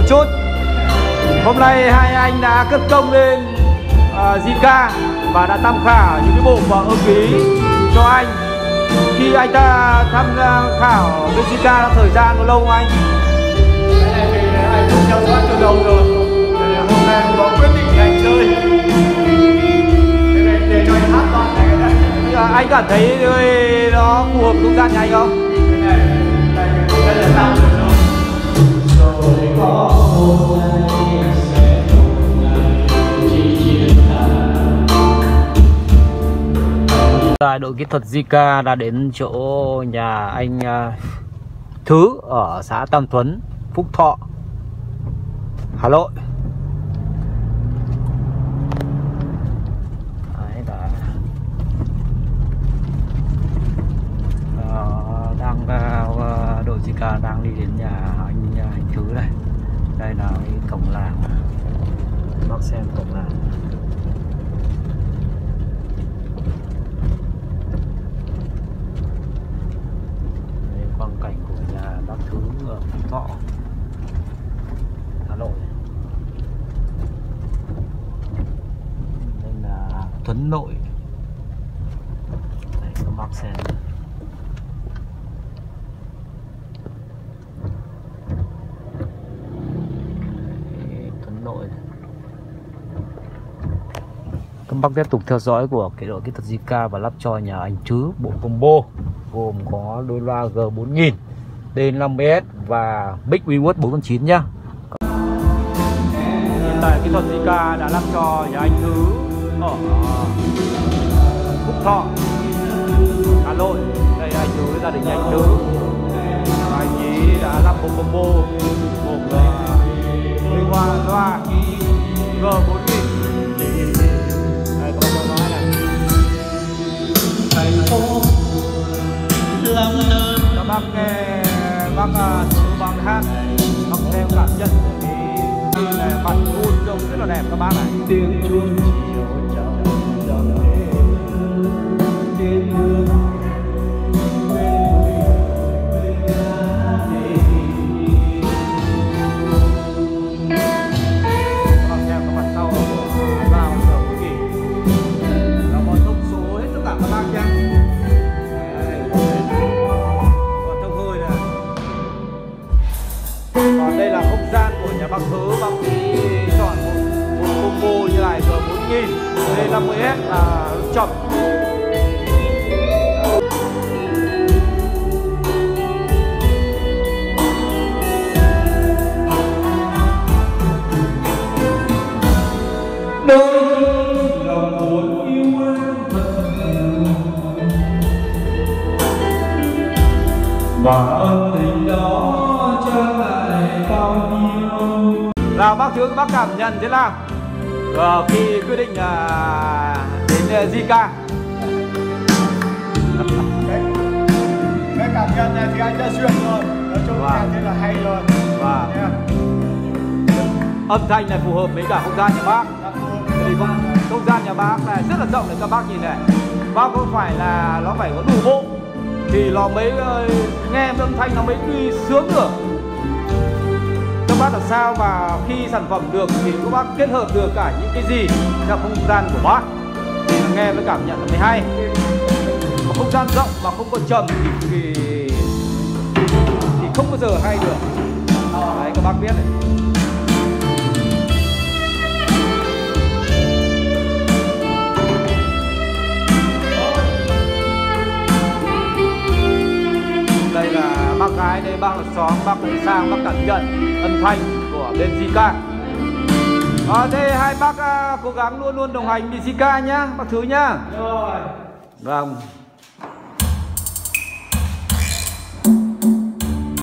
một chốt. Hôm nay hai anh đã cất công lên Zika và đã tham khảo những cái bộ và ưng ý cho anh. Khi anh ta tham khảo bên Zika thời gian có lâu không anh? Cái này thì anh cũng theo dõi từ đầu rồi. Hôm nay cũng có quyết định để anh chơi. Để cho anh hát toàn cái này. Anh cảm thấy nó phù hợp không gian nhà anh không? Cái này là tạm được rồi. Rồi có một ngày sẽ không ngày chỉ chiến thắng. Đội kỹ thuật Zika đã đến chỗ nhà anh Thứ ở xã Tam Thuấn, Phúc Thọ, Hà Nội. Đội Zika đang đi đến nhà anh Thứ đây. Đây là cái cổng làng. Bác xem cổng làng. Đây quang cảnh của nhà bác Thứ ở Phú Thọ, Hà Nội. Đây là Thuấn Nội. Đây các bác xem. Các bác tiếp tục theo dõi của cái đội kỹ thuật Zika và lắp cho nhà anh Chứ bộ combo gồm có đôi loa G4000, D5S và Big Wave 409 nhá. Hiện tại kỹ thuật Zika đã lắp cho nhà anh Thứ ở Phúc Thọ, Hà Nội. Đây anh Thứ, gia đình anh Thứ. Và anh ấy đã lắp bộ combo gồm loa G4000. Các bác nghe bác Thứ bác hát, bác xem cảm nhận cái mặt buồn trông rất là đẹp các bác này. Tiếng chuông chiều trong dòng đêm, tiếng hương bác Thứ, bác Thứ chọn một combo như này G4000, D5S là chậm. Nào bác Thứ, bác cảm nhận thế nào khi quyết định đến Zika? Cái cảm nhận này thì anh đã duyệt rồi, nói chung là thế là hay rồi. Âm thanh này phù hợp với cả không gian nhà bác. Thì không gian nhà bác này rất là rộng để các bác nhìn này. Bác có phải là nó phải có đủ bộ thì nó mới nghe âm thanh nó mới đi sướng được. Bác làm sao và khi sản phẩm được thì các bác kết hợp được cả những cái gì trong không gian của bác thì nghe với cảm nhận là mới hay. Mà không gian rộng mà không có trầm thì không bao giờ hay được. Đấy các bác biết đấy. Đây là bác gái đây, bác là xóm, bác là sang, bác cảm nhận âm thanh của bên Zika. Thế hai bác cố gắng luôn luôn đồng hành với Zika nhá, bác Thứ nhá. Rồi. Vâng.